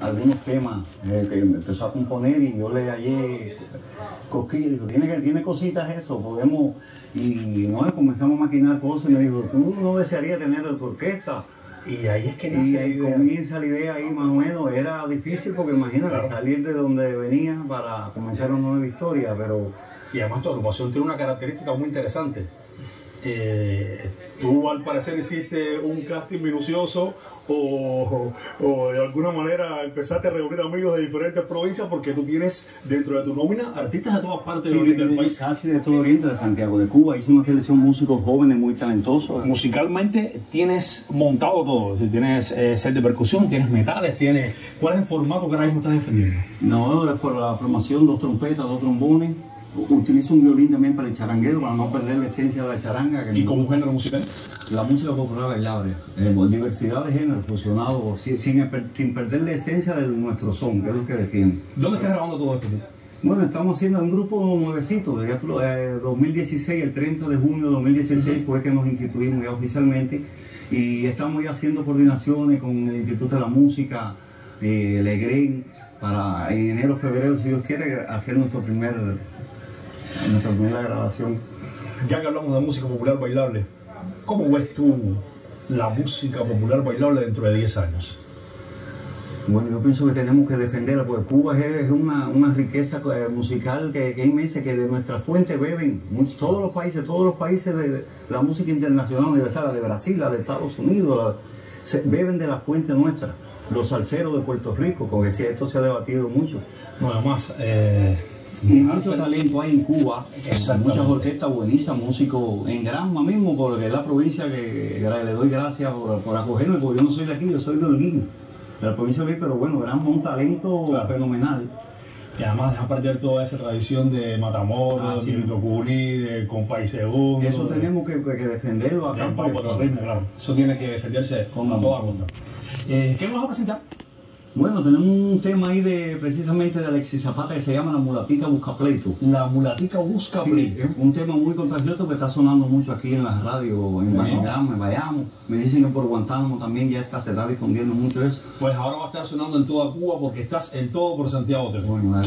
Algunos temas que empezó a componer y yo le hallé cosquillas, tiene cositas eso, podemos, y no comenzamos a maquinar cosas y me dijo, tú no desearías tener tu orquesta. Y ahí es que ahí comienza la idea ahí más o menos. Era difícil porque imagínate, claro, salir de donde venía para comenzar una nueva historia, pero... Y además tu agrupación tiene una característica muy interesante. Tú al parecer hiciste un casting minucioso o de alguna manera empezaste a reunir amigos de diferentes provincias, porque tú tienes dentro de tu nómina artistas de todas partes del oriente del país. Casi de todo el oriente, de Santiago de Cuba. Hice una selección de músicos jóvenes muy talentosos. Musicalmente tienes montado todo. Tienes set de percusión, tienes metales, tienes... ¿Cuál es el formato que ahora mismo estás defendiendo? No, la formación, 2 trompetas, 2 trombones. Utilizo un violín también para el charanguero, para no perder la esencia de la charanga. ¿Y como género musical? La música popular bailable, diversidad de género fusionado, sin perder la esencia de nuestro son, que es lo que defiende. ¿Dónde estás grabando todo esto? Bueno, estamos haciendo un grupo nuevecito, desde 2016, el 30 de junio de 2016 fue que nos instituimos ya oficialmente, y estamos ya haciendo coordinaciones con el Instituto de la Música, Legrín, para en enero, febrero, si Dios quiere, hacer nuestra primera grabación. Ya que hablamos de música popular bailable, ¿cómo ves tú la música popular bailable dentro de 10 años? Bueno, yo pienso que tenemos que defenderla, porque Cuba es una riqueza musical que es inmensa, que de nuestra fuente beben todos los países de la música internacional universal, la de Brasil, la de Estados Unidos, beben de la fuente nuestra. Los salseros de Puerto Rico, porque esto se ha debatido mucho. No, además... Y mucho talento hay en Cuba, muchas orquestas buenísimas, músicos en Granma mismo, porque es la provincia que le doy gracias por acogerme, porque yo no soy de aquí, yo soy de Holguín, de la provincia de Holguín, pero bueno, Granma es un talento, claro, fenomenal. Y además deja perder toda esa tradición de Matamoros, de Toculi, de Compay Segundo. Eso tenemos que defenderlo acá. Claro. Eso tiene que defenderse con toda contra. ¿Qué nos vas a presentar? Bueno, tenemos un tema ahí precisamente de Alexis Zapata que se llama La Mulatica Busca Pleito. La Mulatica Busca Pleito. Sí, un tema muy contagioso que está sonando mucho aquí en las radios, en Guantánamo, en Bayamo. Me dicen que por Guantánamo también ya se está difundiendo mucho eso. Pues ahora va a estar sonando en toda Cuba porque estás en todo por Santiago. Bueno,